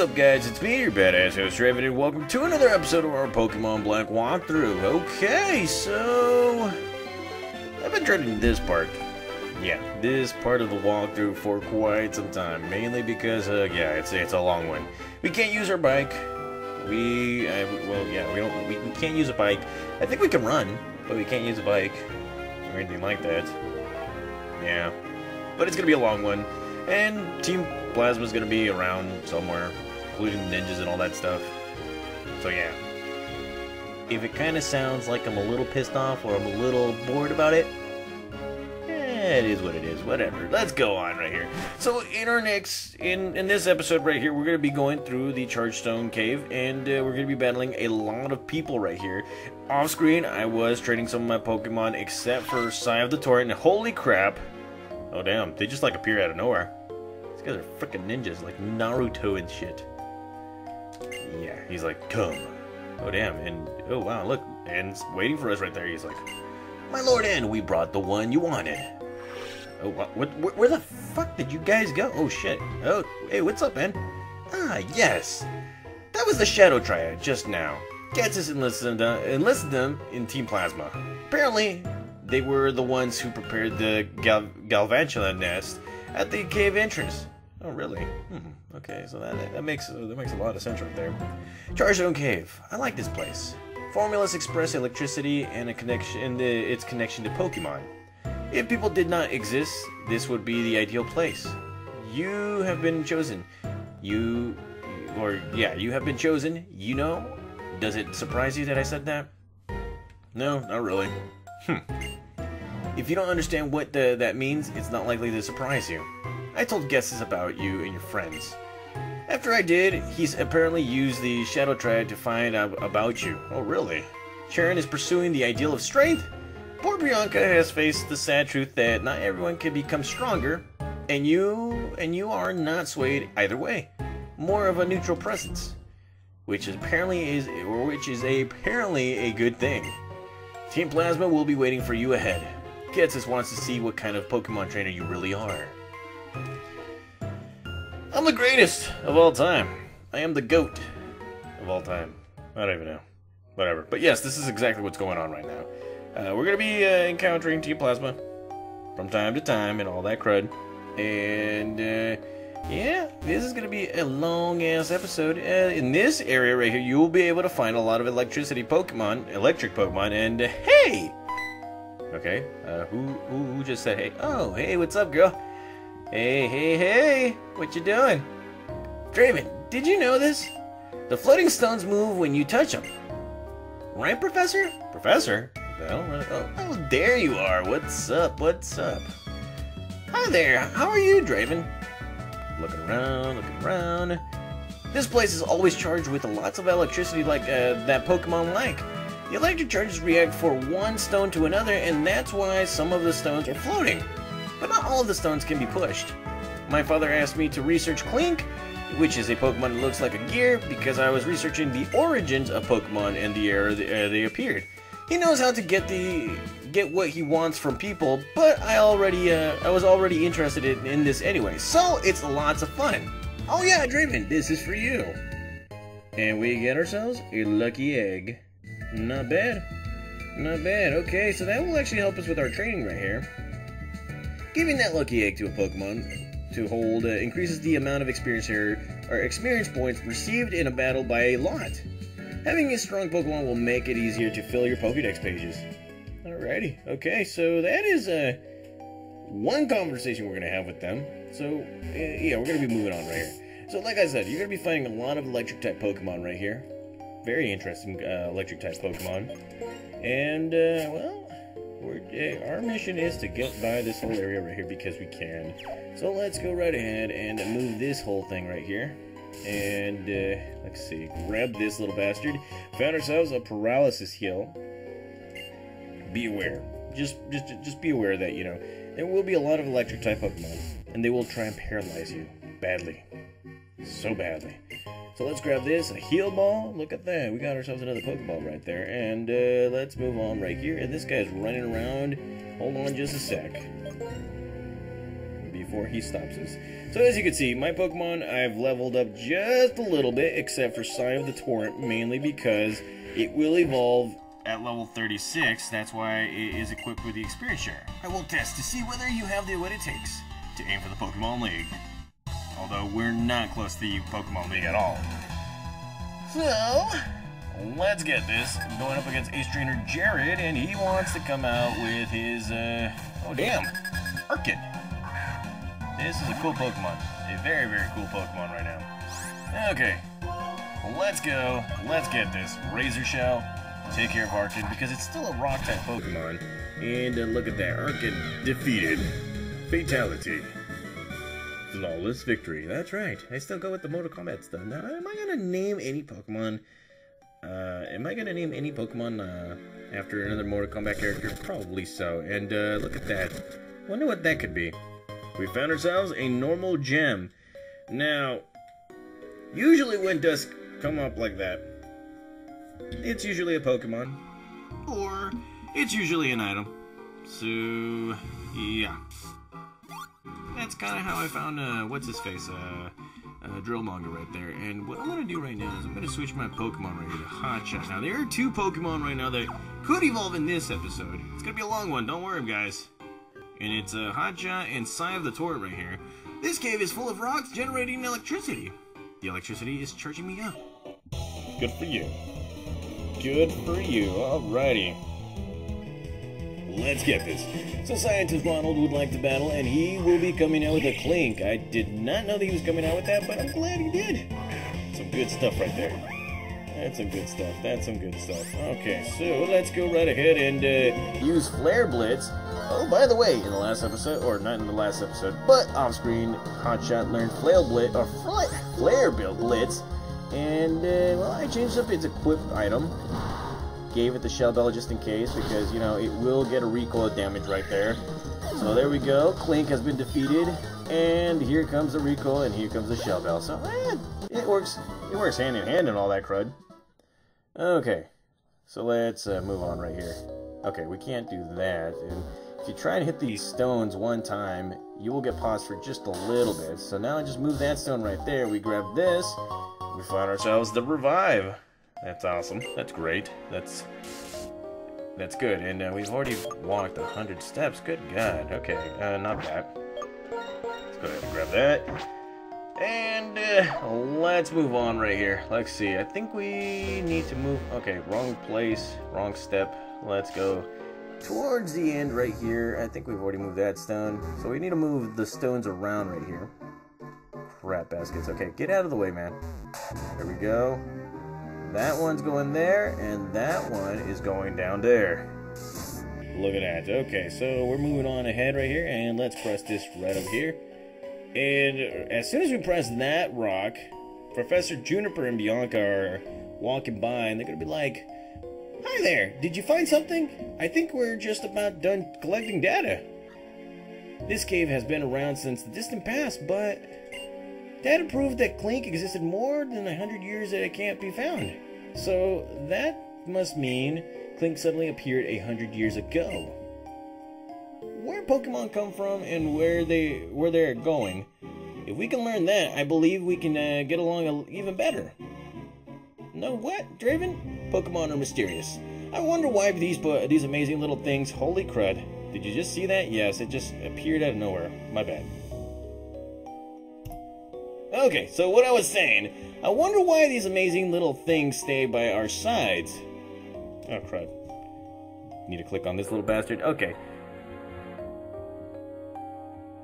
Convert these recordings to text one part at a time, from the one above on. What's up, guys? It's me, your badass host, Raven, and welcome to another episode of our Pokemon Black walkthrough. Okay, so I've been dreading this part. Yeah, this part of the walkthrough for quite some time, mainly because, yeah, it's a long one. We can't use our bike. We can't use a bike. I think we can run, but we can't use a bike or anything like that. Yeah, but it's gonna be a long one, and Team Plasma's gonna be around somewhere, including ninjas and all that stuff. So yeah, if it kind of sounds like I'm a little pissed off or I'm a little bored about it, it is what it is. Whatever. Let's go on right here. So in our next, in this episode right here, we're gonna be going through the Chargestone Cave, and we're gonna be battling a lot of people right here. Off screen, I was trading some of my Pokemon, except for Psy of the Torrent. And holy crap! Oh damn, they just like appear out of nowhere. These guys are freaking ninjas, like Naruto and shit. Yeah, he's like, come. Oh damn, and oh wow, look, and waiting for us right there. He's like, my lord, and we brought the one you wanted. Oh, what, where the fuck did you guys go? Oh shit. Oh, hey, what's up, man? Ah, yes. That was the Shadow Triad just now. Ghetsis enlisted them in Team Plasma. Apparently, they were the ones who prepared the Galvantula nest at the cave entrance. Oh really? Hmm. Okay, so that makes a lot of sense right there. Chargestone Cave. I like this place. Formulas express electricity and a connection, and its connection to Pokemon. If people did not exist, this would be the ideal place. You have been chosen. You have been chosen. You know? Does it surprise you that I said that? No, not really. If you don't understand what that means, it's not likely to surprise you. I told Ghetsis about you and your friends. After I did, he's apparently used the Shadow Triad to find out about you. Oh, really? Sharon is pursuing the ideal of strength? Poor Bianca has faced the sad truth that not everyone can become stronger, and you are not swayed either way. More of a neutral presence, which is apparently a good thing. Team Plasma will be waiting for you ahead. Ghetsis wants to see what kind of Pokemon trainer you really are. I'm the greatest of all time. I am the GOAT of all time. I don't even know. Whatever. But yes, this is exactly what's going on right now. We're going to be encountering Team Plasma from time to time and all that crud. And, yeah, this is going to be a long-ass episode. In this area right here, you'll be able to find a lot of electric Pokemon, and, hey! Okay, who just said hey? Oh, hey, what's up, girl? Hey, what you doing? Draven, did you know this? The floating stones move when you touch them. Right, Professor? Professor? Oh, there you are. What's up? Hi there. How are you, Draven? Looking around. This place is always charged with lots of electricity that Pokemon like. The electric charges react for one stone to another, and that's why some of the stones are floating. But not all of the stones can be pushed. My father asked me to research Klink, which is a Pokemon that looks like a gear, because I was researching the origins of Pokemon and the era they appeared. He knows how to get what he wants from people, but I was already interested in this anyway, so it's lots of fun. Oh yeah, Draven, this is for you. And we get ourselves a lucky egg. Not bad. Okay, so that will actually help us with our training right here. Giving that lucky egg to a Pokemon to hold increases the amount of experience points received in a battle by a lot. Having a strong Pokemon will make it easier to fill your Pokedex pages. Alrighty, okay, so that is one conversation we're going to have with them. So, yeah, we're going to be moving on right here. So, like I said, you're going to be finding a lot of electric-type Pokemon right here. Very interesting electric-type Pokemon. And, our mission is to get by this whole area right here because we can. So, let's go right ahead and move this whole thing right here. And, let's see, grab this little bastard. Found ourselves a paralysis heal. Be aware. Just be aware that, you know, there will be a lot of electric-type Pokemon, and they will try and paralyze you badly. So badly. So let's grab this, a heal ball. Look at that. We got ourselves another Pokeball right there. And, let's move on right here. And this guy's running around. Hold on just a sec. before he stops us. So as you can see, my Pokemon I've leveled up just a little bit, except for Sign of the Torrent, mainly because it will evolve at level 36, that's why it is equipped with the Experience Share. I will test to see whether you have what it takes to aim for the Pokemon League. Although we're not close to the Pokemon League at all. So, let's get this. I'm going up against Ace Trainer Jared, and he wants to come out with his, oh damn, Urchin. This is a cool Pokemon. A very, very cool Pokemon right now. Okay, let's go. Let's get this. Razor Shell, take care of Urchin, because it's still a Rock-type Pokemon. And look at that, Urchin defeated. Fatality. Flawless victory. That's right. I still go with the Mortal Kombat stuff. Now, am I gonna name any Pokemon? After another Mortal Kombat character? Probably so. And look at that. Wonder what that could be. We found ourselves a normal gem. Now, usually when Dusk come up like that, it's usually a Pokemon, or it's usually an item. So, yeah. That's kind of how I found, Drillmonger right there. And what I'm going to do right now is I'm going to switch my Pokemon right here to Hotcha. Now, there are two Pokemon right now that could evolve in this episode. It's going to be a long one, don't worry, guys. And it's Hotcha and Sign of the Torrent right here. This cave is full of rocks generating electricity. The electricity is charging me up. Good for you. Good for you. Alrighty. Let's get this. So Scientist Ronald would like to battle, and he will be coming out with a Klink. I did not know that he was coming out with that, but I'm glad he did. Some good stuff right there. That's some good stuff. That's some good stuff. Okay, so let's go right ahead and use Flare Blitz. Oh, by the way, in the last episode, or not in the last episode, but off-screen, Hotshot learned Flare Blitz, and, well, I changed up its equipped item. Gave it the Shell Bell just in case, because, you know, it will get a recoil damage right there. So there we go. Klink has been defeated, and here comes the recoil, and here comes the Shell Bell. So, it works. It works hand in hand and all that crud. Okay, so let's move on right here. Okay, we can't do that. And if you try to hit these stones one time, you will get paused for just a little bit. So now I just move that stone right there. We grab this. We find ourselves the Revive. That's awesome. That's great. That's good. And we've already walked 100 steps. Good God. Okay. Not bad. Let's go ahead and grab that. And let's move on right here. Let's see. I think we need to move. Okay. Wrong place. Wrong step. Let's go towards the end right here. I think we've already moved that stone. So we need to move the stones around right here. Crap baskets. Okay. Get out of the way, man. There we go. That one's going there, and that one is going down there. Look at that. Okay, so we're moving on ahead right here, and let's press this right over here. And as soon as we press that rock, Professor Juniper and Bianca are walking by, and they're going to be like, "Hi there, did you find something? I think we're just about done collecting data. This cave has been around since the distant past, but data proved that Klink existed more than 100 years that it can't be found. So that must mean Klink suddenly appeared 100 years ago. Where Pokemon come from and where they're going, if we can learn that, I believe we can get along even better. Know what, Draven? Pokemon are mysterious. I wonder why these amazing little things, holy crud. Did you just see that? Yes, it just appeared out of nowhere. My bad. Okay, so what I was saying, I wonder why these amazing little things stay by our sides. Oh, crud. Need to click on this little bastard. Okay.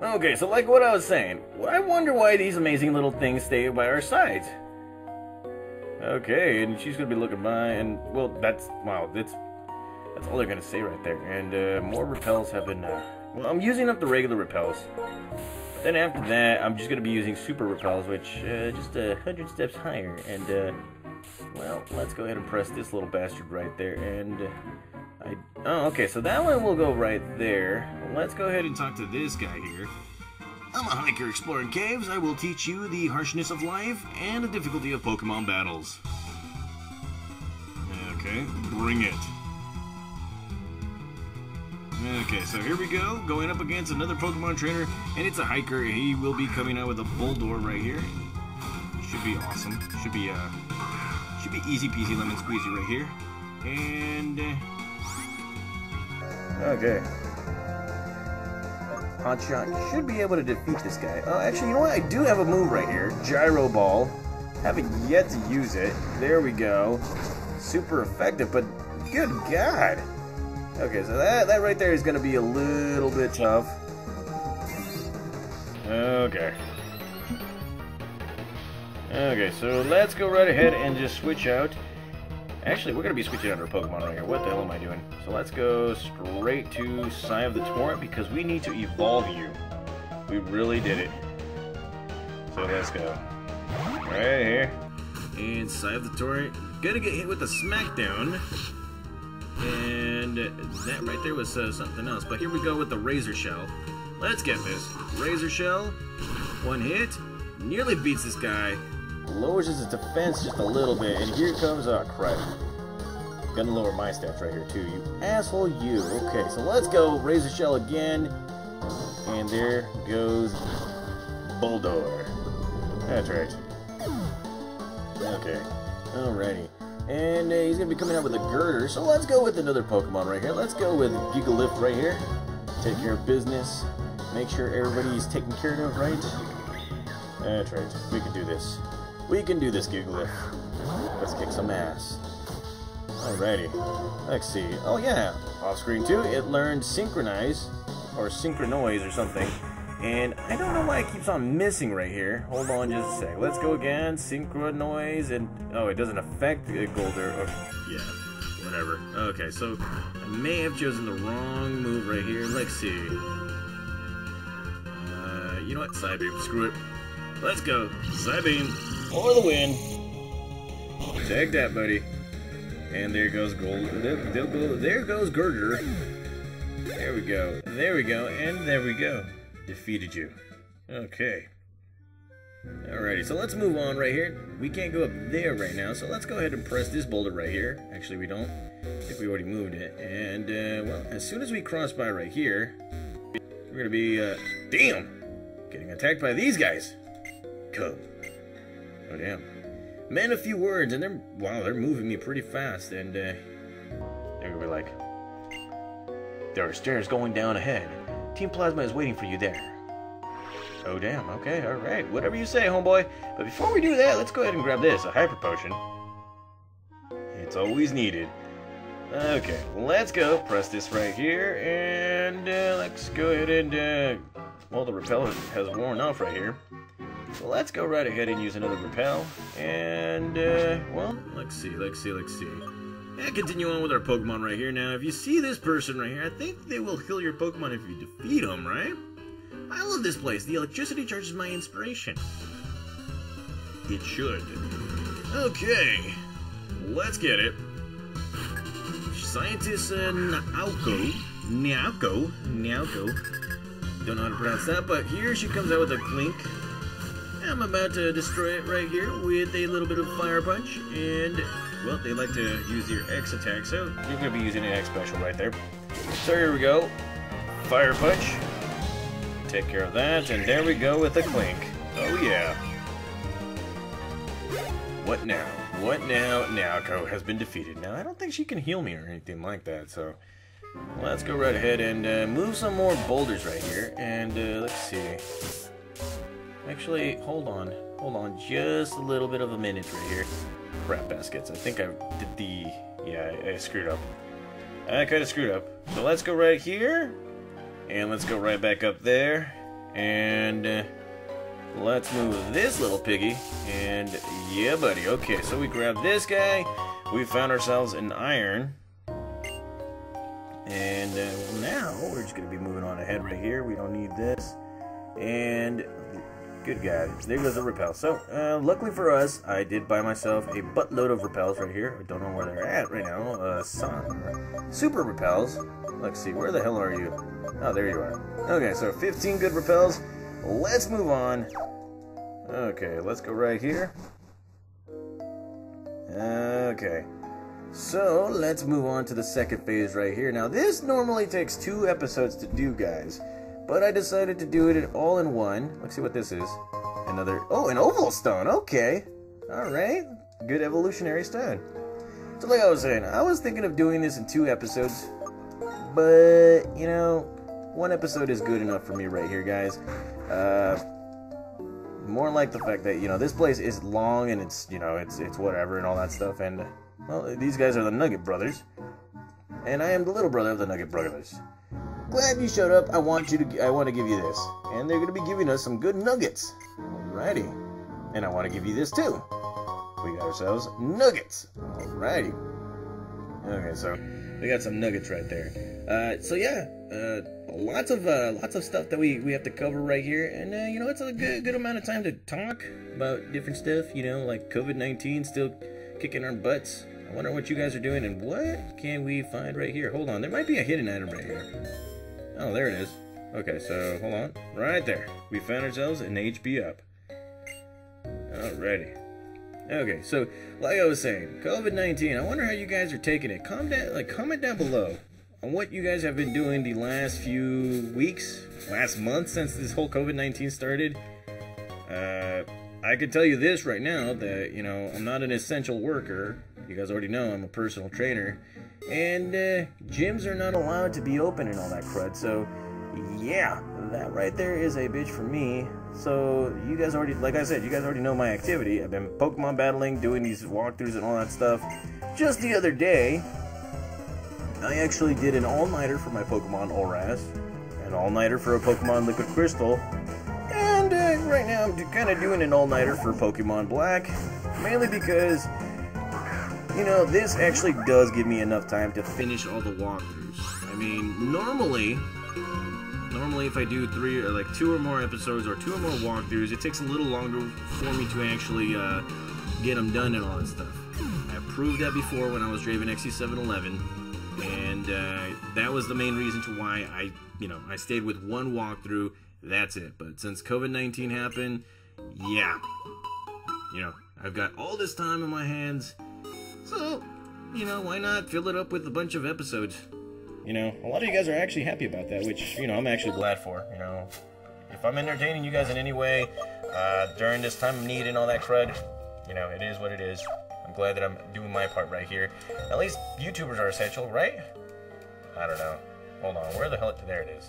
Okay, so like what I was saying, I wonder why these amazing little things stay by our sides. Okay, and she's going to be looking by, and, well, that's, wow, that's all they're going to say right there. And more repels have been, well, I'm using up the regular repels. Then after that, I'm just going to be using super repels, which just 100 steps higher. And, well, let's go ahead and press this little bastard right there. And, oh, okay, so that one will go right there. Let's go ahead and talk to this guy here. I'm a hiker exploring caves. I will teach you the harshness of life and the difficulty of Pokemon battles. Okay, bring it. Okay, so here we go, going up against another Pokemon trainer, and it's a hiker. He will be coming out with a Bulldor right here. Should be awesome. Should be easy peasy lemon squeezy right here. And okay, Hotshot should be able to defeat this guy. Oh, actually, you know what? I do have a move right here, Gyro Ball. Haven't yet to use it. There we go. Super effective, but good God. Okay, so that right there is going to be a little bit tough. Okay. Okay, so let's go right ahead and just switch out. Actually, we're going to be switching out our Pokemon right here. What the hell am I doing? So let's go straight to Sigh of the Torrent because we need to evolve you. We really did it. So let's go. Right here. And Sigh of the Torrent. Gonna get hit with a smackdown. And that right there was something else. But here we go with the Razor Shell. Let's get this. Razor Shell. One hit. Nearly beats this guy. Lowers his defense just a little bit. And here comes... Oh, crap. Gonna lower my stats right here, too. You asshole, you. Okay, so let's go. Razor Shell again. And there goes Bulldor. That's right. Okay. Alrighty. And he's going to be coming out with a Gurdurr, so let's go with another Pokemon right here. Let's go with Gigalith right here. Take care of business. Make sure everybody's taken care of, right? That's right. We can do this. We can do this, Gigalith. Let's kick some ass. Alrighty. Let's see. Oh, yeah. Off screen, too. It learned Synchronize, or Synchronoise or something. And I don't know why it keeps on missing right here. Hold on just a sec. Let's go again. Synchronoise and... Oh, it doesn't affect Gurdurr. Oh, yeah, whatever. Okay, so I may have chosen the wrong move right here. Let's see. You know what? Psybeam. Screw it. Let's go. Psybeam for the win. Take that, buddy. And there goes there goes Gurdurr. There we go. There we go. And there we go. Defeated you. Okay. Alrighty, so let's move on right here. We can't go up there right now, so let's go ahead and press this boulder right here. Actually, we don't. I think we already moved it. And, well, as soon as we cross by right here, we're gonna be, damn! Getting attacked by these guys! Come. Oh, damn. Man, a few words, and they're, wow, they're moving me pretty fast, and, they're gonna be like, there are stairs going down ahead. Team Plasma is waiting for you there. Oh, damn. Okay, alright. Whatever you say, homeboy. But before we do that, let's go ahead and grab this, a Hyper Potion. It's always needed. Okay, let's go. Press this right here, and let's go ahead and... well, the repel has worn off right here. So let's go right ahead and use another repel. And, well, let's see. And continue on with our Pokemon right here. Now, if you see this person right here, I think they will heal your Pokemon if you defeat them, right? I love this place. The electricity charges my inspiration. It should. Okay. Let's get it. Scientist Naoko. Don't know how to pronounce that, but here she comes out with a Klink. I'm about to destroy it right here with a little bit of Fire Punch and... Well, they like to use your X attack, so you're going to be using an X special right there. So here we go. Fire Punch. Take care of that, and there we go with the Klink. Oh, yeah. What now? What now? Naoko has been defeated. Now, I don't think she can heal me or anything like that, so... Let's go right ahead and move some more boulders right here, and let's see. Actually, hold on just a little bit of a minute right here. Crap baskets. I think I did the... Yeah, I screwed up. I kind of screwed up. So let's go right here. And let's go right back up there. And let's move this little piggy. And yeah, buddy. Okay, so we grabbed this guy. We found ourselves an iron. And now we're just going to be moving on ahead right here. We don't need this. And... Good guy. There goes the repel. So, luckily for us, I did buy myself a buttload of repels right here. I don't know where they're at right now. Super repels. Let's see. Where the hell are you? Oh, there you are. Okay, so 15 good repels. Let's move on. Okay, let's go right here. Okay. So let's move on to the second phase right here. Now this normally takes 2 episodes to do, guys, but I decided to do it all in one. Let's see what this is. Another, oh, an oval stone. Okay, all right, good evolutionary stone. So like I was saying, I was thinking of doing this in 2 episodes, but you know, 1 episode is good enough for me right here, guys. More like the fact that, you know, this place is long and it's, you know, it's whatever and all that stuff. And well, these guys are the Nugget Brothers, and I am the little brother of the Nugget Brothers. Glad you showed up. I want to give you this, and they're gonna be giving us some good nuggets. Alrighty, and I want to give you this too. We got ourselves nuggets. Alrighty. Okay, so we got some nuggets right there. So yeah, lots of stuff that we have to cover right here, and you know, it's a good amount of time to talk about different stuff. You know, like COVID-19 still kicking our butts. I wonder what you guys are doing, and what can we find right here? Hold on, there might be a hidden item right here. Oh, there it is. Okay, so hold on. Right there. We found ourselves an HP up. Alrighty. Okay, so like I was saying, COVID-19, I wonder how you guys are taking it. Comment down below on what you guys have been doing the last few weeks, last month, since this whole COVID-19 started. I could tell you this right now, that, you know, I'm not an essential worker. You guys already know I'm a personal trainer. And gyms are not allowed to be open and all that crud. So, yeah, that right there is a bitch for me. So, you guys already, like I said, you guys already know my activity. I've been Pokemon battling, doing these walkthroughs and all that stuff. Just the other day, I actually did an all-nighter for my Pokemon Oras, an all-nighter for a Pokemon Liquid Crystal. And right now I'm kind of doing an all-nighter for Pokemon Black, mainly because, you know, this actually does give me enough time to finish all the walkthroughs. I mean, normally if I do 3 or like 2 or more episodes or 2 or more walkthroughs, it takes a little longer for me to actually get them done and all that stuff. I proved that before when I was Draven XC711, and that was the main reason to why I stayed with 1 walkthrough. That's it. But since COVID-19 happened, yeah, you know, I've got all this time in my hands, so, you know, why not fill it up with a bunch of episodes? You know, a lot of you guys are actually happy about that, which, you know, I'm actually glad for. You know, if I'm entertaining you guys in any way during this time of need and all that crud, you know, it is what it is. I'm glad that I'm doing my part right here. At least YouTubers are essential, right? I don't know. Hold on, where the hell? There it is.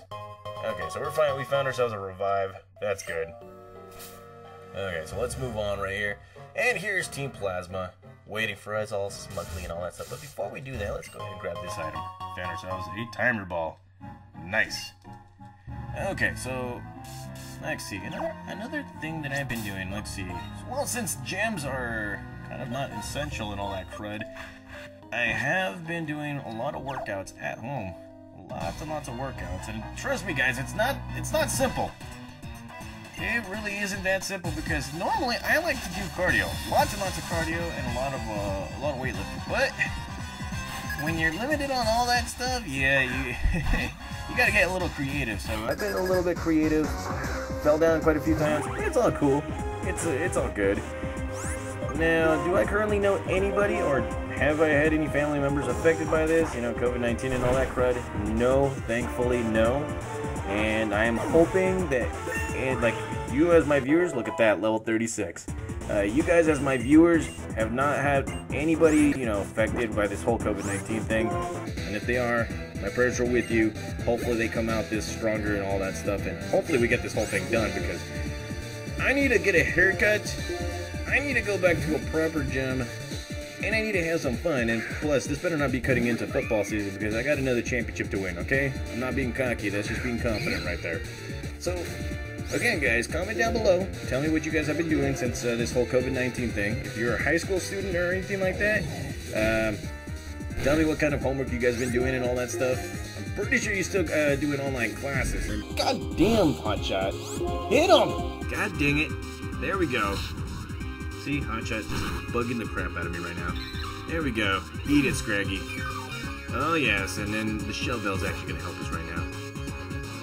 Okay, so we found ourselves a revive. That's good. Okay, so let's move on right here. And here's Team Plasma, waiting for us all smugly and all that stuff. But before we do that, let's go ahead and grab this item. Found ourselves a timer ball. Nice. Okay, so let's see. Another thing that I've been doing, let's see. Well, since gems are kind of not essential and all that crud, I have been doing a lot of workouts at home. Lots and lots of workouts, and trust me guys, it's not simple. It really isn't that simple, because normally I like to do cardio, lots and lots of cardio, and a lot of weightlifting. But when you're limited on all that stuff, yeah, you gotta get a little creative. So I've been a little bit creative, fell down quite a few times. It's all cool. It's all good. Now, do I currently know anybody, or have I had any family members affected by this? You know, COVID-19 and all that crud? No, thankfully, no. And I am hoping that, like, you as my viewers, look at that, level 36. You guys as my viewers have not had anybody, you know, affected by this whole COVID-19 thing. And if they are, my prayers are with you. Hopefully they come out this stronger and all that stuff. And hopefully we get this whole thing done, because I need to get a haircut. I need to go back to a proper gym, and I need to have some fun. And plus, this better not be cutting into football season, because I got another championship to win, okay? I'm not being cocky, that's just being confident right there. So, again guys, comment down below, tell me what you guys have been doing since this whole COVID-19 thing. If you're a high school student or anything like that, tell me what kind of homework you guys have been doing and all that stuff. I'm pretty sure you still doing online classes. God damn, Hotshot. Hit him! God dang it. There we go. See, Hotshot is bugging the crap out of me right now. There we go. Eat it, Scraggy. Oh, yes, and then the Shell Bell's actually going to help us right now.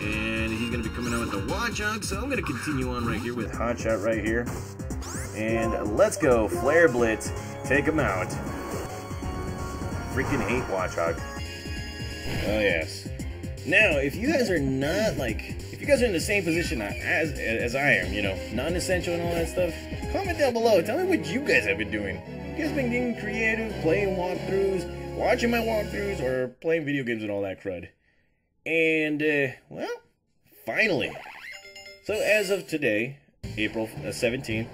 And he's going to be coming out with the Watch Hog, so I'm going to continue on right here with Hotshot right here. And let's go, Flare Blitz, take him out. freaking hate Watch Hog. Oh, yes. Now, if you guys are not, like, if you guys are in the same position as I am, you know, non-essential and all that stuff, comment down below. Tell me what you guys have been doing. You guys have been getting creative, playing walkthroughs, watching my walkthroughs, or playing video games and all that crud. And, well, finally. So, as of today, April 17th,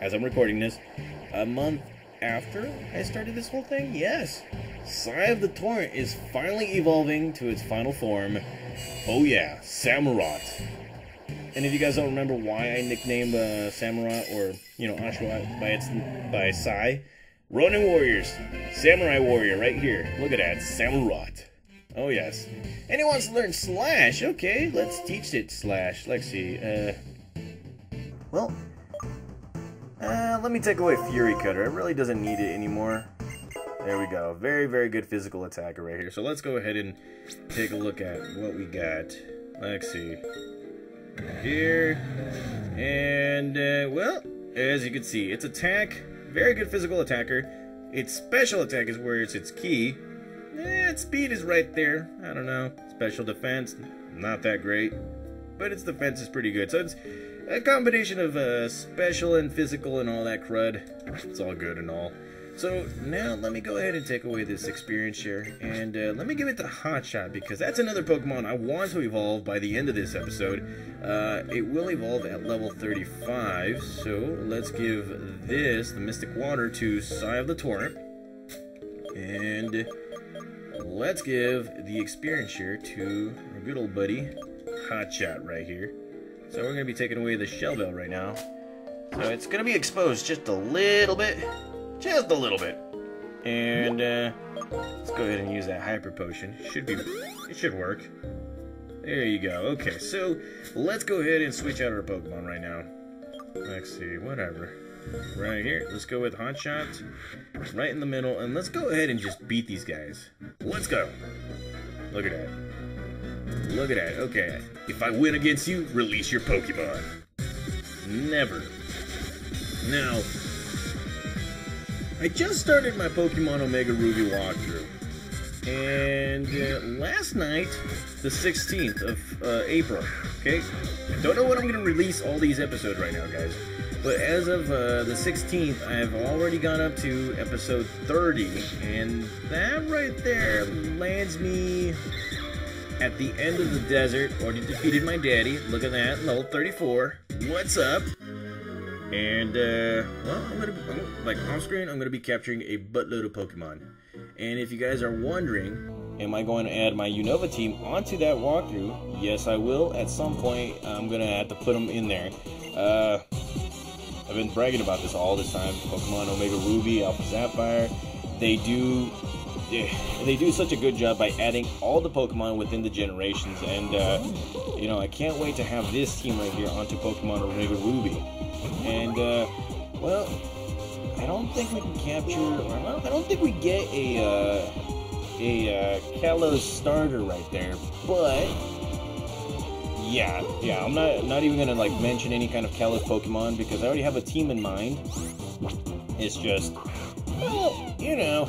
as I'm recording this, a month after I started this whole thing, yes. Sigh of the Torrent is finally evolving to its final form. Oh yeah, Samurott. And if you guys don't remember why I nicknamed Samurott or, you know, Oshawott by Psy, Ronin Warriors, Samurai Warrior right here. Look at that, Samurott. Oh yes. And it wants to learn Slash. Okay, let's teach it Slash. Let's see. Well, let me take away Fury Cutter. It really doesn't need it anymore. There we go. Very, very good physical attacker right here. So let's go ahead and take a look at what we got. Let's see. Here. And, well, as you can see, its attack, very good physical attacker. Its special attack is where it's its key. Its speed is right there. I don't know. Special defense, not that great. But its defense is pretty good. So it's a combination of special and physical and all that crud. It's all good and all. So now let me go ahead and take away this experience share, and let me give it the Hotshot, because that's another Pokemon I want to evolve by the end of this episode. It will evolve at level 35, so let's give this, the Mystic Water, to Sigh of the Torrent. And let's give the experience share to our good old buddy, Hotshot, right here. So we're going to be taking away the Shell Bell right now. So it's going to be exposed just a little bit. Just a little bit. And, let's go ahead and use that Hyper Potion. It should work. There you go. Okay, so let's go ahead and switch out our Pokemon right now. Let's see, whatever. Right here, let's go with Hotshot. Right in the middle, and let's go ahead and just beat these guys. Let's go. Look at that. Look at that. Okay. If I win against you, release your Pokemon. Never. Now, I just started my Pokémon Omega Ruby walkthrough, and last night, the 16th of April, okay? I don't know when I'm going to release all these episodes right now, guys, but as of the 16th, I've already gone up to episode 30, and that right there lands me at the end of the desert. Already defeated my daddy, look at that, level 34, what's up? And, well, like, off screen, I'm gonna be capturing a buttload of Pokemon. And if you guys are wondering, am I going to add my Unova team onto that walkthrough? Yes, I will. At some point, I'm gonna have to put them in there. I've been bragging about this all this time. Pokemon Omega Ruby, Alpha Sapphire, they do such a good job by adding all the Pokemon within the generations. And, you know, I can't wait to have this team right here onto Pokemon Omega Ruby. And, well, I don't think we can capture, well, I don't think we get a Kalos starter right there, but, yeah, I'm not even gonna, like, mention any kind of Kalos Pokemon, because I already have a team in mind. It's just, well, you know,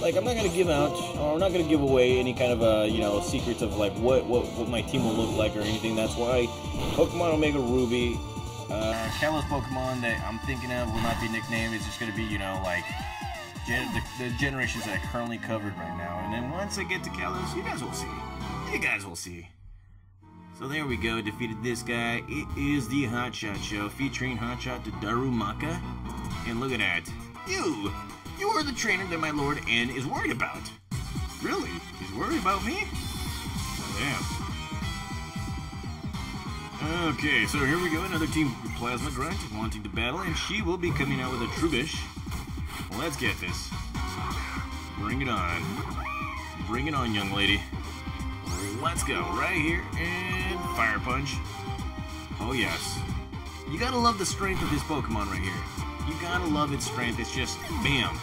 like, I'm not gonna give out, or I'm not gonna give away any kind of, you know, secrets of, like, what my team will look like or anything. That's why Pokemon Omega Ruby, Kalos Pokemon that I'm thinking of will not be nicknamed. It's just going to be, you know, like, the generations that are currently covered right now. And then once I get to Kalos, you guys will see. You guys will see. So there we go. Defeated this guy. It is the Hotshot Show, featuring Hotshot to Darumaka. And look at that. You are the trainer that my Lord N is worried about. Really? He's worried about me? Oh, damn. Okay, so here we go, another Team Plasma grunt wanting to battle, and she will be coming out with a Trubbish. Let's get this. Bring it on. Bring it on, young lady. Let's go, right here, and Fire Punch. Oh, yes. You gotta love the strength of this Pokemon right here. You gotta love its strength, it's just, bam.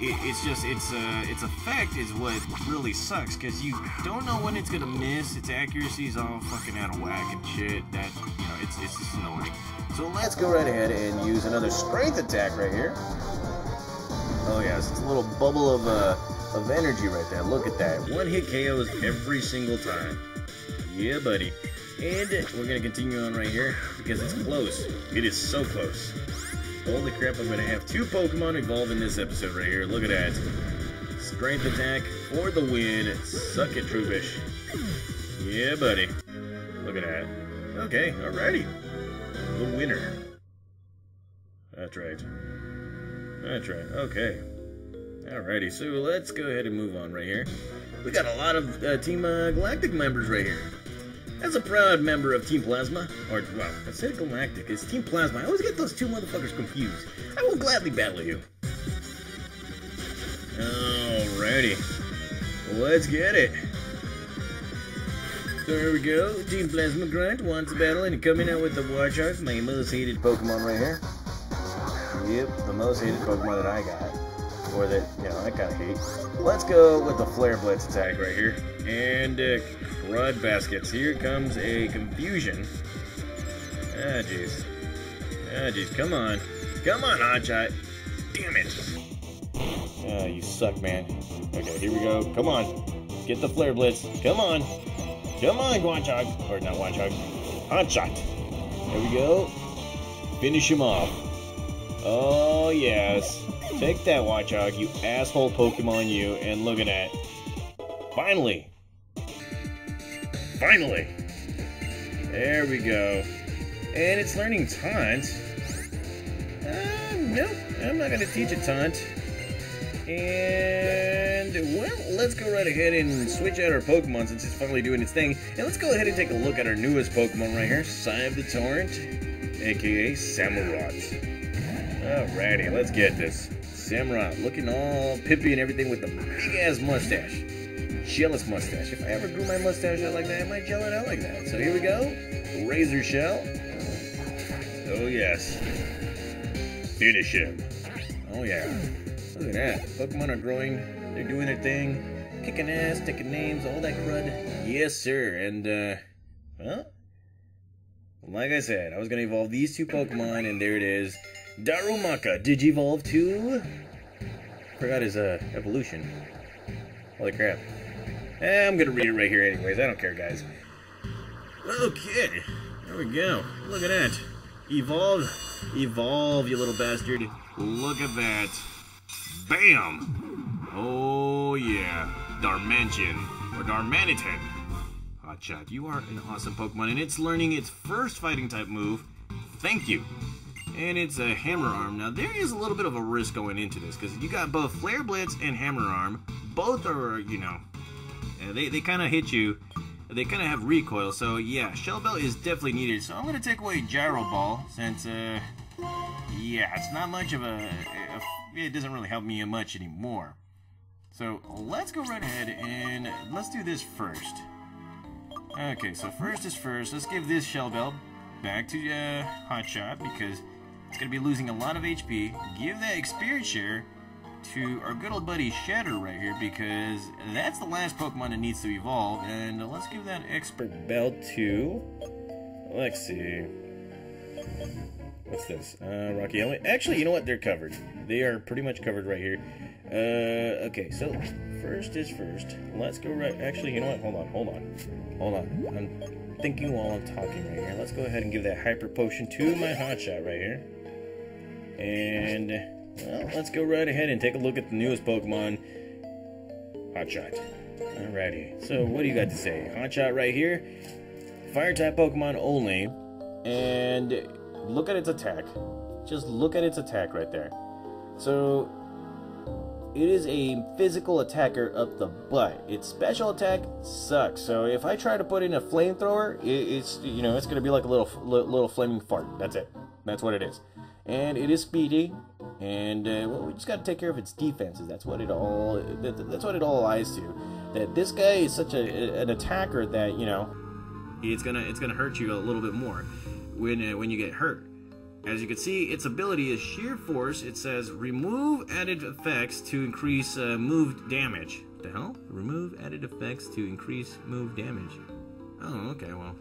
Its effect is what really sucks, because you don't know when it's gonna miss. Its accuracy's all fucking out of whack and shit. That, you know, it's just annoying. So let's go right ahead and use another strength attack right here. Oh yes, it's a little bubble of of energy right there. Look at that. One hit KOs every single time. Yeah, buddy. And we're going to continue on right here because it's close. It is so close. Holy crap, I'm going to have two Pokemon evolve in this episode right here. Look at that. Strength attack for the win. Suck it, Trubbish. Yeah, buddy. Look at that. Okay, alrighty. The winner. That's right. That's right. Okay. Alrighty, so let's go ahead and move on right here. We got a lot of Team Galactic members right here. As a proud member of Team Plasma, or, well, I said Galactic, it's Team Plasma. I always get those two motherfuckers confused. I will gladly battle you. Alrighty. Let's get it. There we go. Team Plasma Grunt wants to battle and coming out with the Watch Hog, my most hated Pokemon right here. Yep, the most hated Pokemon that I got. Or that, you know, I kind of hate. Let's go with the Flare Blitz attack right here. And, Rod Baskets. Here comes a confusion. Ah, jeez. Ah, jeez. Come on. Come on, Hotshot. Damn it. Ah, you suck, man. Okay, here we go. Come on. Get the Flare Blitz. Come on. Come on, Watchhog. Or not Watchhog. Hotshot. There we go. Finish him off. Oh, yes. Take that, Watchhog, you asshole Pokemon, you. And look at that. Finally. Finally! There we go. And it's learning Taunt. Nope, I'm not going to teach it Taunt. And, well, let's go right ahead and switch out our Pokemon since it's finally doing its thing. And let's go ahead and take a look at our newest Pokemon right here, Sigh of the Torrent, aka Samurott. Alrighty, let's get this. Samurott, looking all pimpy and everything with the big-ass mustache. Jealous mustache. If I ever grew my mustache out like that, I might gel it out like that. So here we go. Razor Shell. Oh, yes. Finish him. Oh, yeah. Look at that. Pokemon are growing. They're doing their thing. Kicking ass, taking names, all that crud. Yes, sir. And, well, like I said, I was going to evolve these two Pokemon, and there it is. Darumaka digivolved to... forgot his evolution. Holy crap. I'm going to read it right here anyways. I don't care, guys. Okay. There we go. Look at that. Evolve. Evolve, you little bastard. Look at that. Bam. Oh, yeah. Darmanitan. Or Darmanitan. Hotshot, you are an awesome Pokemon. And it's learning its first fighting type move. Thank you. And it's a Hammer Arm. Now, there is a little bit of a risk going into this. Because you got both Flare Blitz and Hammer Arm. Both are, you know... They kind of hit you. They kind of have recoil, so yeah, Shell Bell is definitely needed. So I'm going to take away Gyro Ball since, yeah, it's not much of it doesn't really help me much anymore. So let's go right ahead and let's do this first. Okay, so first is first. Let's give this Shell Bell back to Hotshot because it's going to be losing a lot of HP. Give that Experience Share to our good old buddy Shatter right here because that's the last Pokemon that needs to evolve. And let's give that Expert Bell to, let's see, what's this, Rocky Helmet. Actually, you know what, they're covered. They are pretty much covered right here. Okay, so first is first. Let's go right, actually, you know what, hold on, I'm thinking while I'm talking right here. Let's go ahead and give that Hyper Potion to my Hotshot right here. And well, let's go right ahead and take a look at the newest Pokemon, Hotshot. Alrighty, so what do you got to say? Hotshot right here, Fire-type Pokemon only, and look at its attack. Just look at its attack right there. So, it is a physical attacker up the butt. Its special attack sucks, so if I try to put in a flamethrower, it's, you know, it's going to be like a little flaming fart. That's it. That's what it is. And it is speedy. And well, we just got to take care of its defenses. That's what it all. That's what it all lies to. That this guy is such an attacker that, you know, it's gonna hurt you a little bit more when you get hurt. As you can see, its ability is Sheer Force. It says remove added effects to increase move damage. What the hell? Remove added effects to increase move damage. Oh, okay. Well,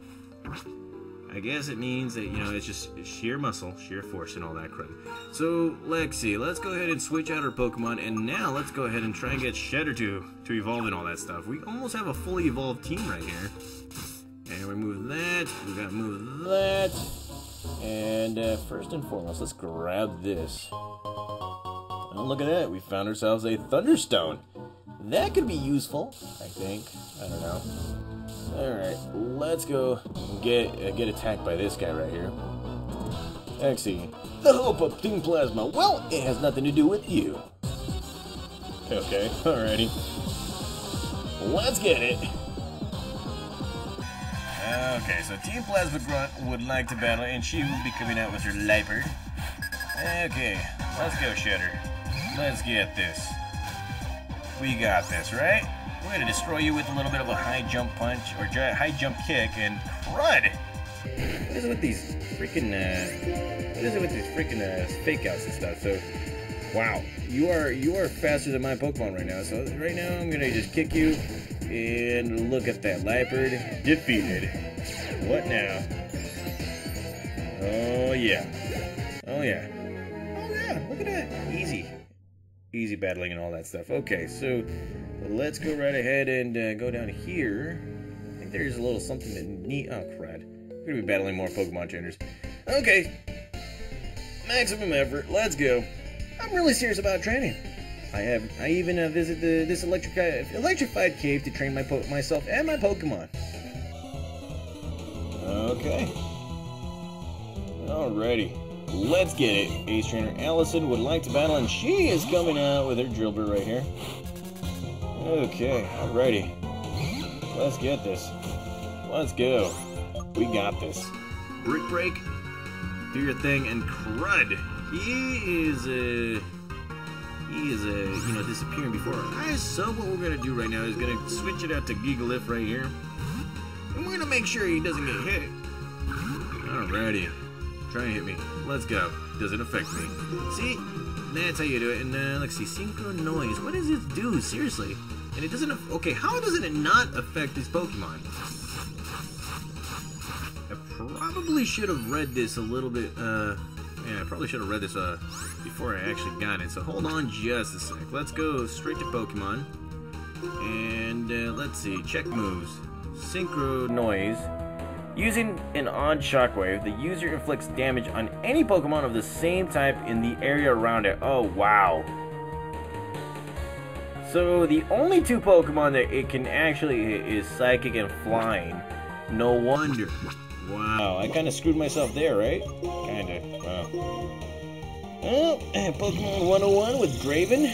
I I guess it means that, you know, it's just sheer muscle, sheer force, and all that crap. So, Lexi, let's go ahead and switch out our Pokemon, and now let's go ahead and try and get Shedder to evolve and all that stuff. We almost have a fully evolved team right here. And we move that, we gotta move that, and first and foremost, let's grab this. Oh, look at that, we found ourselves a Thunderstone. That could be useful, I think. I don't know. Alright, let's go get attacked by this guy right here. Lexi, the hope of Team Plasma. Well, it has nothing to do with you. Okay, alrighty. Let's get it. Okay, so Team Plasma Grunt would like to battle, and she will be coming out with her Liper. Okay, let's go, Shedder. Let's get this. We got this, right? We're gonna destroy you with a little bit of a high jump punch or high jump kick, and crud! What is it with these freaking fake outs and stuff? So, wow, you are faster than my Pokemon right now. So right now I'm gonna just kick you, and look at that, Liepard defeated. What now? Oh yeah, oh yeah, oh yeah! Look at that, easy battling and all that stuff. Okay, so let's go right ahead and go down here. I think there's a little something that need. Oh, crud. We're gonna be battling more Pokemon trainers. Okay. Maximum effort. Let's go. I'm really serious about training. I even visit this electrified cave to train myself and my Pokemon. Okay. Alrighty. Let's get it. Ace Trainer Allison would like to battle, and she is coming out with her Drillbur right here. Okay, alrighty. Let's get this. Let's go. We got this. Brick Break, do your thing, and crud. He is, you know, disappearing before our eyes. So what we're gonna do right now is gonna switch it out to Gigalith right here, and we're gonna make sure he doesn't get hit. Alrighty. Try and hit me. Let's go. Doesn't affect me. See? That's how you do it. And let's see. Synchronoise. What does it do? Seriously. And it doesn't... Okay, how doesn't it not affect this Pokemon? I probably should have read this a little bit... Yeah, I probably should have read this before I actually got it. So hold on just a sec. Let's go straight to Pokemon. And let's see. Check moves. Synchronoise. Using an odd shockwave, the user inflicts damage on any Pokemon of the same type in the area around it. Oh, wow. So the only two Pokemon that it can actually hit is Psychic and Flying. No wonder. Wow, I kind of screwed myself there, right? Kind of. Wow. Well, Pokemon 101 with Graven.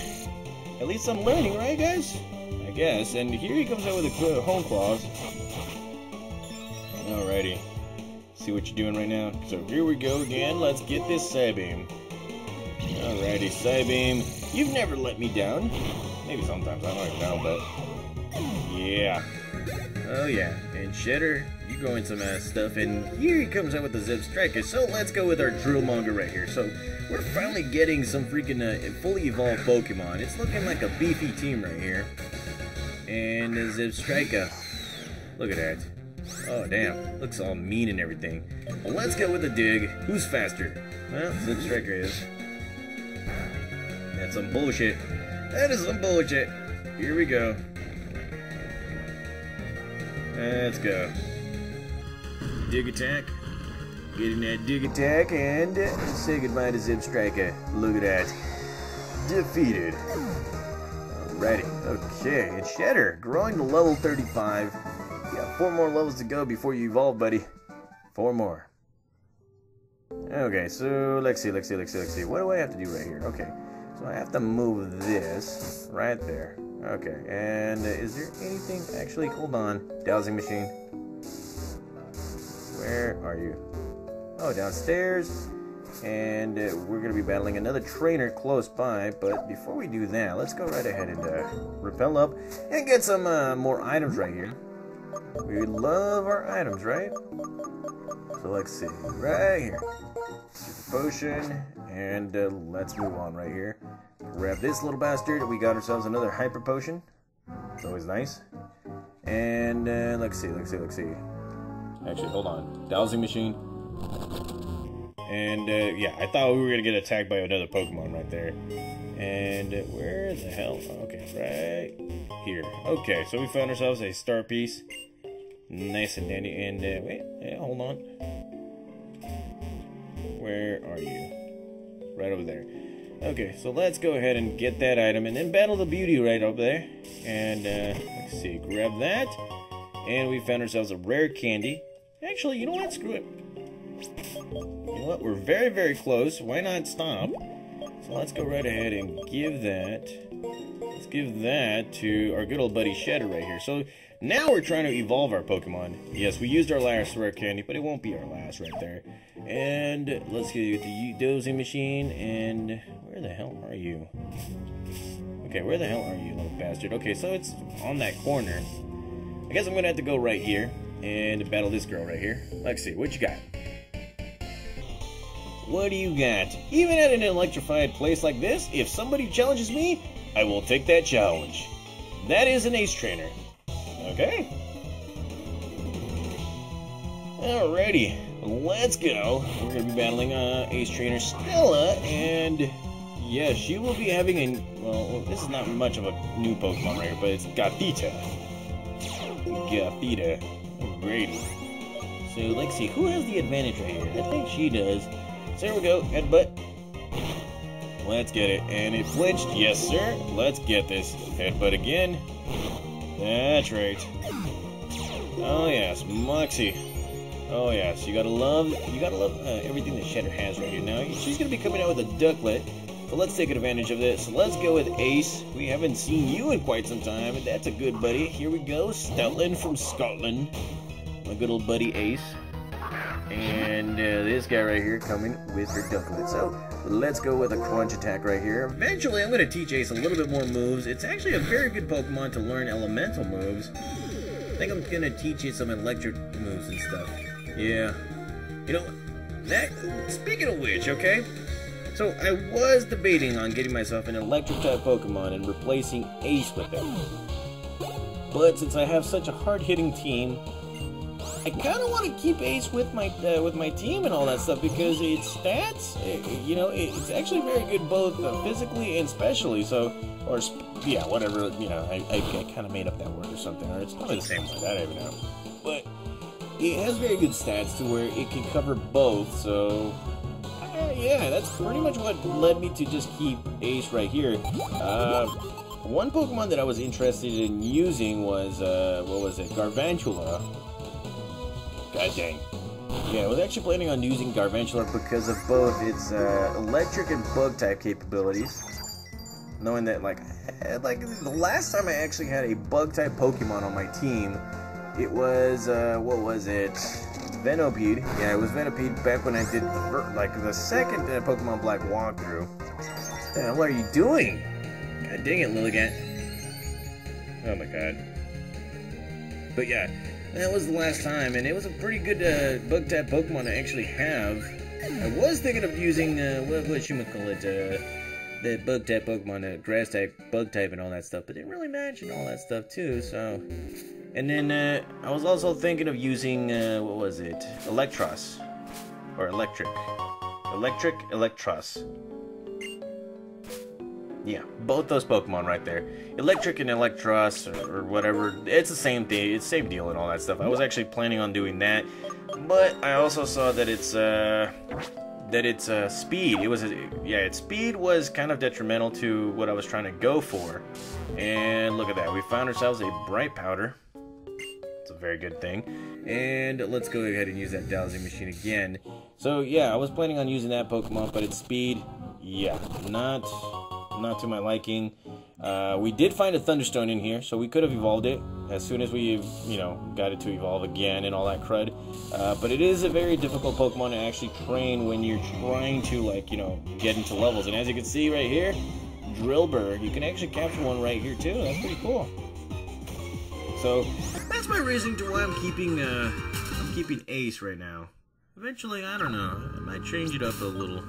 At least I'm learning, right, guys? I guess. And here he comes out with a Home Claws. Alrighty, see what you're doing right now. So here we go again, let's get this Psybeam. Alrighty, Psybeam, you've never let me down. Maybe sometimes, I don't even know, but yeah. Oh yeah, and Shedder, you go in some ass stuff, and here he comes out with the Zebstrika. So let's go with our Drillmonger right here. So we're finally getting some freaking fully evolved Pokemon. It's looking like a beefy team right here. And the Zebstrika, look at that. Oh, damn. Looks all mean and everything. Well, let's go with a dig. Who's faster? Well, Zebstrika is. That's some bullshit. That is some bullshit. Here we go. Let's go. Dig attack. Getting that dig attack and say goodbye to Zebstrika. Look at that. Defeated. Alrighty. Okay. And Shedder growing to level 35. You got 4 more levels to go before you evolve, buddy. 4 more. Okay, so let's see. What do I have to do right here? Okay, so I have to move this right there. Okay, and is there anything... Actually, hold on. Dowsing machine. Where are you? Oh, downstairs. And we're going to be battling another trainer close by, but before we do that, let's go right ahead and repel up and get some more items right here. We love our items, right? So let's see. Right here. Potion. And let's move on right here. Grab this little bastard. We got ourselves another Hyper Potion. It's always nice. And let's see. Actually, hold on. Dowsing machine. And, yeah, I thought we were going to get attacked by another Pokemon right there. And where the hell? Okay, right here. Okay, so we found ourselves a star piece. Nice and dandy. And, wait, yeah, hold on. Where are you? Right over there. Okay, so let's go ahead and get that item and then battle the beauty right over there. And, let's see, grab that. And we found ourselves a rare candy. Actually, you know what? Screw it. You know what? We're very, very close. Why not stop? So let's go right ahead and give that. Let's give that to our good old buddy Shedder right here. So now we're trying to evolve our Pokemon. Yes, we used our last rare candy, but it won't be our last right there. And let's get the dozing machine. And where the hell are you? Okay, where the hell are you, little bastard? Okay, so it's on that corner. I guess I'm gonna have to go right here and battle this girl right here. Let's see, what you got? What do you got? Even at an electrified place like this, if somebody challenges me, I will take that challenge. That is an ace trainer. Okay. Alrighty, let's go. We're gonna be battling ace trainer Stella, and yeah, she will be having a, well, this is not much of a new Pokemon right here, but it's Gotita. Gotita. Great. So let's see, who has the advantage right here? I think she does. So here we go, headbutt. Let's get it. And it flinched. Yes, sir. Let's get this. Headbutt again. That's right. Oh, yes. Moxie. Oh, yes. You gotta love everything that Shatter has right here. Now, she's gonna be coming out with a Ducklet. So let's take advantage of this. So let's go with Ace. We haven't seen you in quite some time. That's a good buddy. Here we go. Stoutland from Scotland. My good old buddy Ace. And this guy right here coming with her Ducklet. So let's go with a crunch attack right here. Eventually, I'm going to teach Ace a little bit more moves. It's actually a very good Pokemon to learn elemental moves. I think I'm going to teach you some electric moves and stuff. Yeah. You know, that, speaking of which, okay? So I was debating on getting myself an electric type Pokemon and replacing Ace with it. But since I have such a hard-hitting team, I kind of want to keep Ace with my team and all that stuff because its stats, you know, it's actually very good both physically and specially. So, or yeah, whatever, you know, I kind of made up that word or something, or it's probably the same like that, I don't know. But it has very good stats to where it can cover both. So, yeah, that's pretty much what led me to just keep Ace right here. One Pokemon that I was interested in using was what was it, Galvantula. God dang. Yeah, I was actually planning on using Galvantula because of both its electric and bug type capabilities. Knowing that, like the last time I actually had a bug type Pokemon on my team, it was what was it? Venipede. Yeah, it was Venipede back when I did the second Pokemon Black walkthrough. What the hell are you doing? God dang it, Lilligant. Oh my god. But yeah. That was the last time, and it was a pretty good bug type Pokemon to actually have. I was thinking of using, what you might call it, the bug type Pokemon, grass type, bug type, and all that stuff, but it didn't really match and all that stuff too, so. And then I was also thinking of using, what was it, Eelektross. Or Electric. Electric, Eelektross. Yeah, both those Pokemon right there. Electric and Eelektross, or whatever, it's the same thing, it's same deal and all that stuff. I was actually planning on doing that, but I also saw that its speed, its speed was kind of detrimental to what I was trying to go for. And look at that, we found ourselves a Bright Powder. It's a very good thing. And let's go ahead and use that dowsing machine again. So yeah, I was planning on using that Pokemon, but its speed, yeah, not to my liking. We did find a Thunderstone in here, so we could have evolved it as soon as we, you know, got it to evolve again and all that crud. But it is a very difficult Pokemon to actually train when you're trying to, like, you know, get into levels. And as you can see right here, Drillmonger, you can actually capture one right here too. That's pretty cool. So that's my reason to why I'm keeping Ace right now. Eventually, I don't know, I might change it up a little.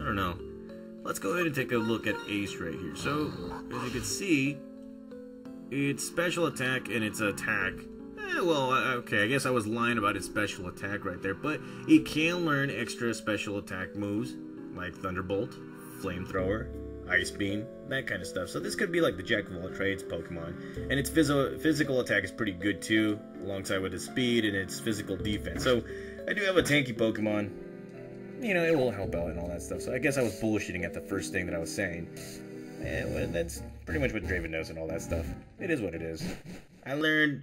I don't know. Let's go ahead and take a look at Ace right here. So, as you can see, its special attack and its attack, Yeah, well, okay, I guess I was lying about its special attack right there, but it can learn extra special attack moves, like Thunderbolt, Flamethrower, Ice Beam, that kind of stuff. So this could be like the Jack of all trades Pokemon. And its physical attack is pretty good too, alongside with its speed and its physical defense. So I do have a tanky Pokemon. You know, it will help out and all that stuff. So I guess I was bullshitting at the first thing that I was saying. Yeah, well, that's pretty much what Draven knows and all that stuff. It is what it is. I learned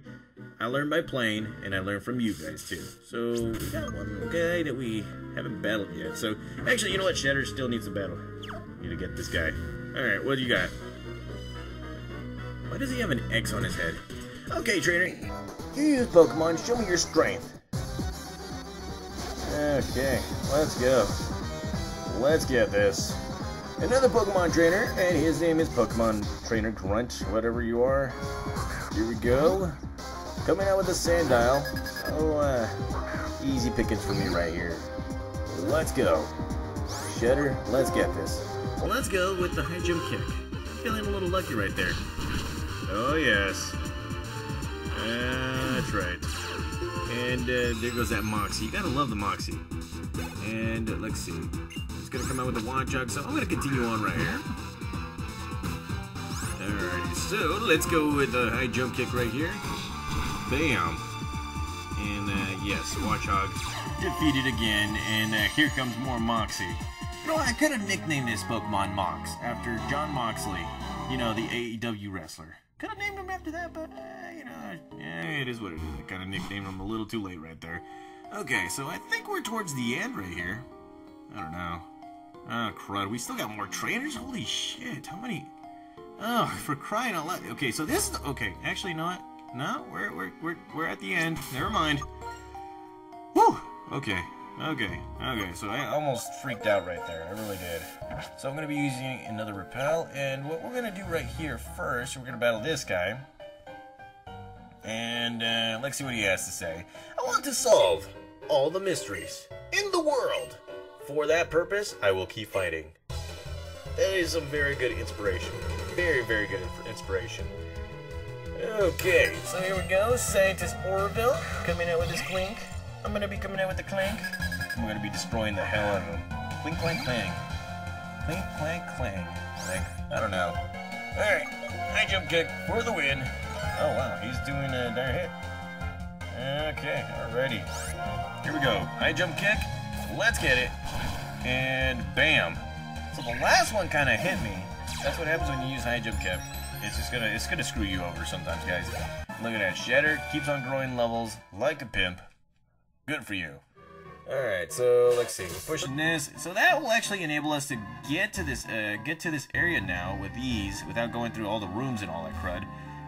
by playing, and I learned from you guys too. So we got one little guy that we haven't battled yet. So actually, you know what? Shedder still needs a battle. Need to get this guy. All right, what do you got? Why does he have an X on his head? Okay, trainer. You use Pokemon. Show me your strength. Okay, let's go. Let's get this. Another Pokemon trainer, and his name is Pokemon Trainer Grunt, whatever you are. Here we go. Coming out with a Sandile. Oh, easy pickings for me right here. Let's go. Shedder, let's get this. Let's go with the high jump kick. I'm feeling a little lucky right there. Oh, yes. That's right. And there goes that Moxie. You gotta love the Moxie. And let's see. It's gonna come out with the Watch Hog, so I'm gonna continue on right here. Alrighty, so let's go with the high jump kick right here. Bam! And yes, Watch Hog defeated again, and here comes more Moxie. You know, I could have nicknamed this Pokemon Mox after John Moxley, you know, the AEW wrestler. Could have named him after that, but you know, yeah, it is what it is. I kind of nicknamed him a little too late right there. Okay, so I think we're towards the end right here. I don't know. Oh, crud. We still got more trainers? Holy shit. How many? Oh, for crying out loud. Okay, so this is... Okay, actually, you know what? No, we're at the end. Never mind. Woo! Okay. Okay. Okay, so I almost freaked out right there. I really did. So I'm going to be using another repel, and what we're going to do right here first, we're going to battle this guy. And let's see what he has to say. I want to solve all the mysteries in the world. For that purpose, I will keep fighting. That is some very good inspiration. Very, very good inspiration. Okay, so here we go. Scientist Orville coming out with his Klink. I'm going to be coming out with the Klink. I'm going to be destroying the hell out of him. Klink, clank, clang. Klink, clank, clang. Like, I don't know. Alright, high jump kick for the win. Oh, wow, he's doing a dire hit. Okay, alrighty. Here we go. High jump kick. Let's get it. And bam. So the last one kind of hit me. That's what happens when you use high jump kick. It's just gonna, it's gonna screw you over sometimes, guys. Look at that. Shedder keeps on growing levels like a pimp. Good for you. Alright, so let's see. We're pushing this. So that will actually enable us to get to this area now with ease without going through all the rooms and all that crud.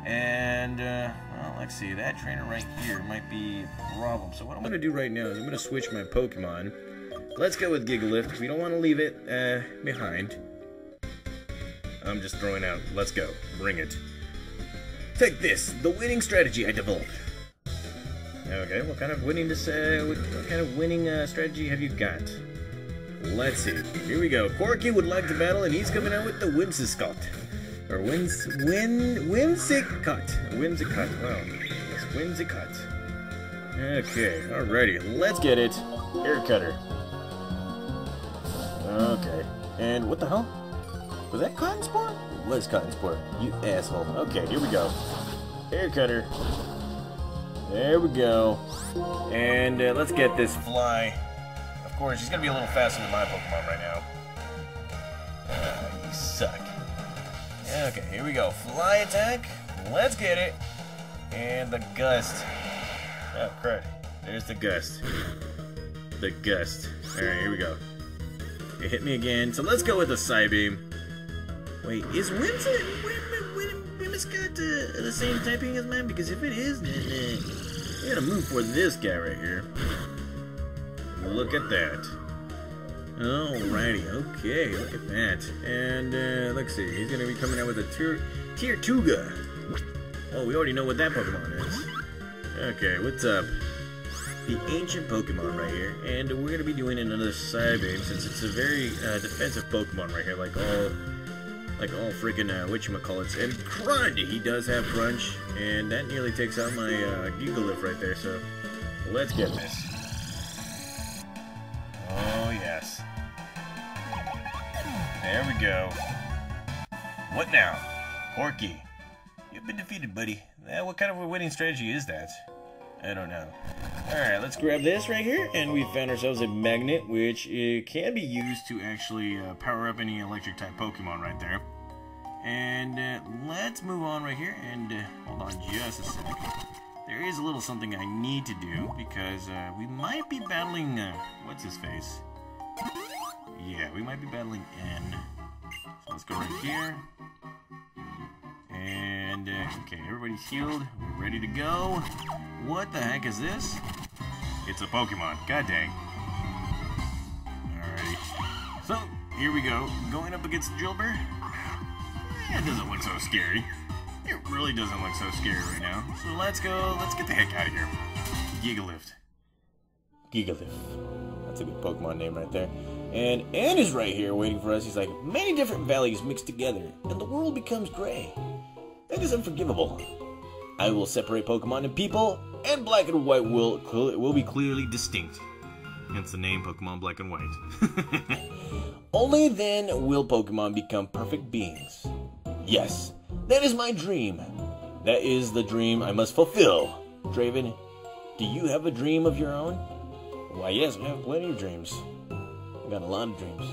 And, well, let's see. That trainer right here might be a problem. So what I'm gonna do right now is I'm gonna switch my Pokemon. Let's go with Gigalith because we don't want to leave it behind. I'm just throwing out. Let's go. Bring it. Take this, the winning strategy I developed. Okay, what kind of winning strategy have you got? Let's see. Here we go. Corky would like to battle, and he's coming out with the Whimsicott. Or Whimsicott. Whimsicott. Wow. It's Whimsicott. Okay. Alrighty. Let's get it. Air cutter. Okay. And what the hell? Was that Cotton Sport? It was Cotton Sport, you asshole. Okay, here we go. Hair cutter. There we go. And let's get this fly. Of course, he's going to be a little faster than my Pokemon right now. You suck. Okay, here we go. Fly attack. Let's get it. And the gust. Oh, crud. There's the gust. The gust. Alright, here we go. It hit me again. So let's go with the Psybeam. Wait, is Whimsicott the same typing as mine? Because if it is, then we gotta move for this guy right here. Look at that. Alrighty, okay, look at that. And let's see, he's gonna be coming out with a Tiertuga. Oh, we already know what that Pokemon is. Okay, what's up? The ancient Pokemon right here, and we're gonna be doing another Psybeam since it's a very defensive Pokemon right here, like all. like all freaking whatchamacallits. And Crunch! He does have Crunch, and that nearly takes out my Gigalith right there, so let's get this. Oh, yes. There we go. What now? Horky, you've been defeated, buddy. What kind of a winning strategy is that? I don't know. Alright, let's grab this right here, and we found ourselves a magnet, which can be used to actually power up any electric-type Pokemon right there. And let's move on right here, and hold on just a second. There is a little something I need to do, because we might be battling, what's-his-face? Yeah, we might be battling N. So let's go right here. And, okay, everybody's healed. We're ready to go. What the heck is this? It's a Pokemon. God dang. Alrighty. So, here we go. Going up against Drillmonger. That doesn't look so scary. It really doesn't look so scary right now. So let's go. Let's get the heck out of here. Gigalith. Gigalith. That's a good Pokemon name right there. And Anne is right here waiting for us. He's like, many different values mixed together, and the world becomes gray. That is unforgivable. I will separate Pokemon and people, and black and white will be clearly distinct. Hence the name Pokemon Black and White. Only then will Pokemon become perfect beings. Yes, that is my dream. That is the dream I must fulfill. Draven, do you have a dream of your own? Why yes, I have plenty of dreams. I got a lot of dreams.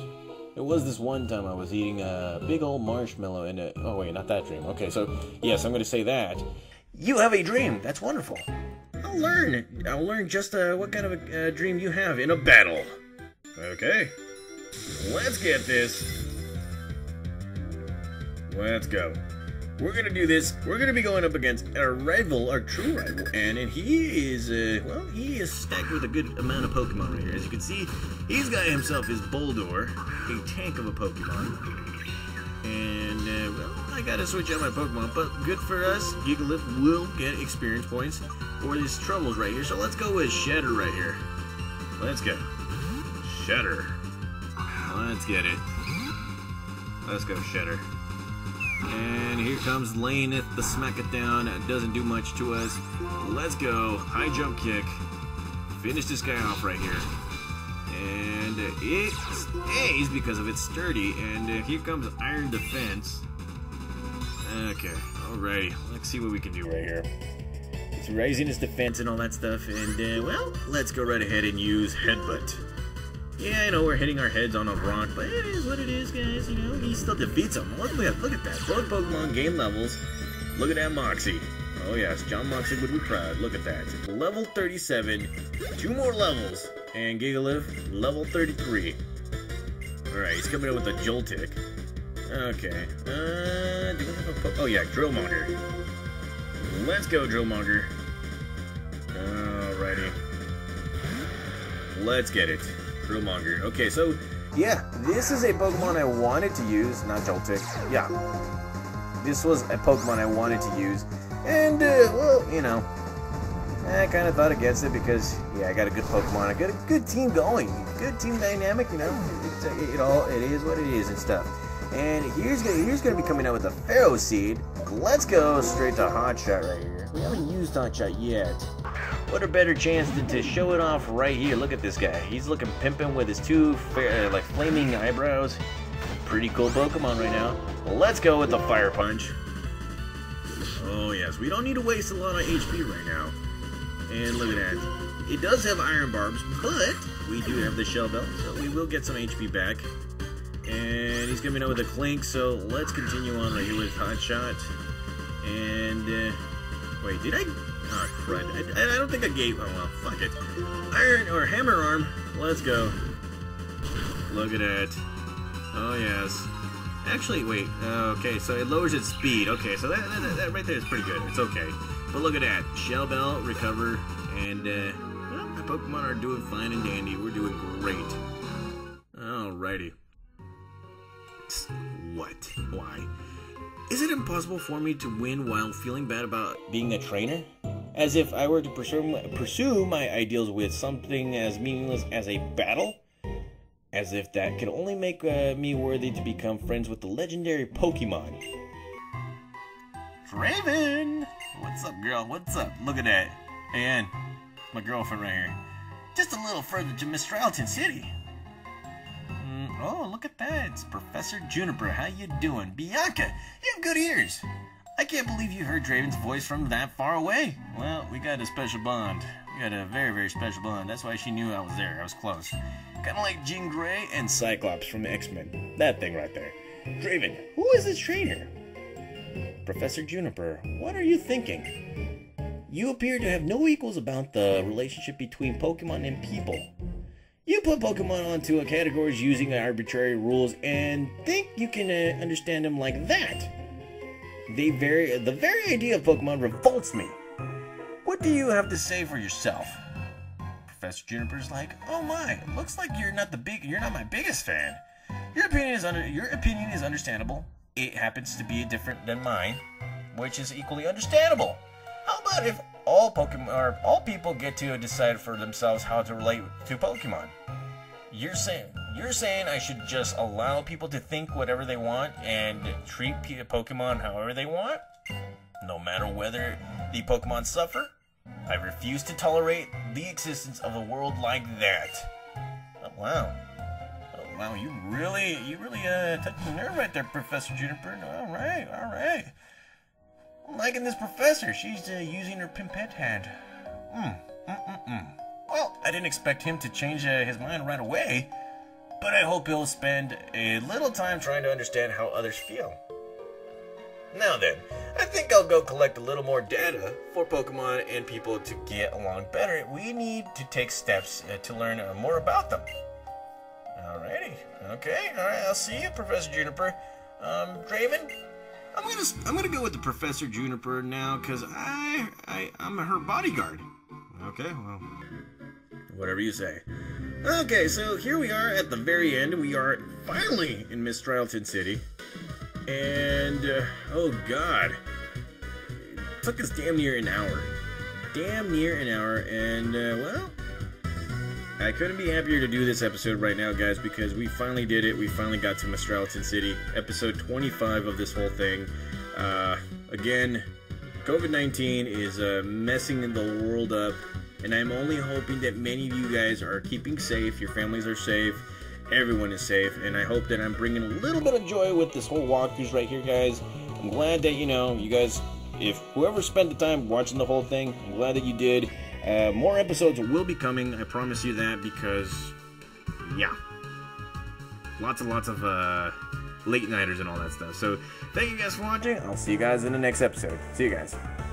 It was this one time I was eating a big old marshmallow in a... Oh wait, not that dream. Okay, so yes, I'm going to say that. You have a dream. That's wonderful. I'll learn just what kind of a dream you have in a battle. Okay. Let's get this. Let's go. We're going to do this. We're going to be going up against our rival, our true rival. And he is, well, he is stacked with a good amount of Pokemon right here. As you can see, he's got himself his Bulldor, a tank of a Pokemon. And, well, I gotta switch out my Pokemon, but good for us, Gigalith will get experience points for these troubles right here, so let's go with Shedder right here. Let's go. Shedder. Let's get it. Let's go, Shedder. And here comes Laneth the smack it down. It doesn't do much to us. Let's go. High jump kick. Finish this guy off right here. And it stays because of its sturdy. And here comes Iron Defense. Okay, alrighty. Let's see what we can do right here. It's raising its defense and all that stuff. And, well, let's go right ahead and use Headbutt. Yeah, I know we're hitting our heads on a rock, but it is what it is, guys. You know, he still defeats them. Look at that. Both Pokemon gain levels. Look at that Moxie. Oh, yes. John Moxie would be proud. Look at that. Level 37. Two more levels. And Gigalith, level 33. Alright, he's coming in with a Joltik. Okay. Do we have a po- Oh, yeah, Drillmonger. Let's go, Drillmonger. Alrighty. Let's get it. Drillmonger. Okay, so, yeah, this is a Pokemon I wanted to use. Not Joltik. Yeah. This was a Pokemon I wanted to use. And, well, you know, I kind of thought against it because, yeah, I got a good Pokemon. I got a good team going. Good team dynamic, you know. It is what it is and stuff. And here's gonna be coming out with a Pharaoh Seed. Let's go straight to Hotshot right here. We haven't used Hotshot yet. What a better chance than to show it off right here. Look at this guy. He's looking pimpin' with his two like flaming eyebrows. Pretty cool Pokemon right now. Let's go with the Fire Punch. Oh yes, we don't need to waste a lot of HP right now. And look at that. It does have Iron Barbs, but we do have the Shell Belt, so we will get some HP back. And he's coming out with a Klink, so let's continue on right here with Hotshot. And, wait, did I? Oh, crud. I don't think I gave. Oh, well, fuck it. Iron or Hammer Arm. Let's go. Look at that. Oh, yes. Actually, wait. Okay, so it lowers its speed. Okay, so that right there is pretty good. It's okay. But look at that. Shell Belt, recover, and, well, the Pokemon are doing fine and dandy. We're doing great. Alrighty. What? Why? Is it impossible for me to win while feeling bad about being a trainer? As if I were to pursue my ideals with something as meaningless as a battle? as if that could only make me worthy to become friends with the legendary Pokemon. Draven! What's up, girl? What's up? Look at that. Hey, Ann. My girlfriend right here. Just a little further to Mistralton City. Oh, look at that. It's Professor Juniper. How you doing? Bianca, you have good ears. I can't believe you heard Draven's voice from that far away. Well, we got a special bond. We got a very, very special bond. That's why she knew I was there. I was close. Kind of like Jean Grey and Cyclops from X-Men. That thing right there. Draven, who is this trainer? Professor Juniper, what are you thinking? You appear to have no equals about the relationship between Pokemon and people. You put Pokemon onto a categories using arbitrary rules and think you can understand them like that. The very idea of Pokemon revolts me. What do you have to say for yourself? Professor Juniper's like, oh my, it looks like you're not my biggest fan. Your opinion is understandable. It happens to be different than mine, which is equally understandable. How about if all Pokemon, or all people, get to decide for themselves how to relate to Pokemon? You're saying I should just allow people to think whatever they want and treat Pokemon however they want, no matter whether the Pokemon suffer? I refuse to tolerate the existence of a world like that. Oh, wow. Wow, you really touched the nerve right there, Professor Juniper. All right. I'm liking this professor. She's using her pimpette hand. Well, I didn't expect him to change his mind right away, but I hope he'll spend a little time trying to understand how others feel. Now then, I think I'll go collect a little more data for Pokemon and people to get along better. We need to take steps to learn more about them. Alrighty. Okay. Alright. I'll see you, Professor Juniper. Draven, I'm gonna go with the Professor Juniper now, cause I'm her bodyguard. Okay. Well, whatever you say. Okay. So here we are at the very end. We are finally in Mistralton City, and oh god, it took us damn near an hour. And well. I couldn't be happier to do this episode right now, guys, because we finally did it. We finally got to Mistralton City, episode 25 of this whole thing. Again, COVID-19 is messing the world up, and I'm only hoping that many of you guys are keeping safe, your families are safe, everyone is safe, and I hope that I'm bringing a little bit of joy with this whole walkthroughs right here, guys. I'm glad that, you know, you guys, if whoever spent the time watching the whole thing, I'm glad that you did. More episodes will be coming, I promise you that, because, yeah, lots and lots of late-nighters and all that stuff. So, thank you guys for watching. I'll see you guys in the next episode. See you guys.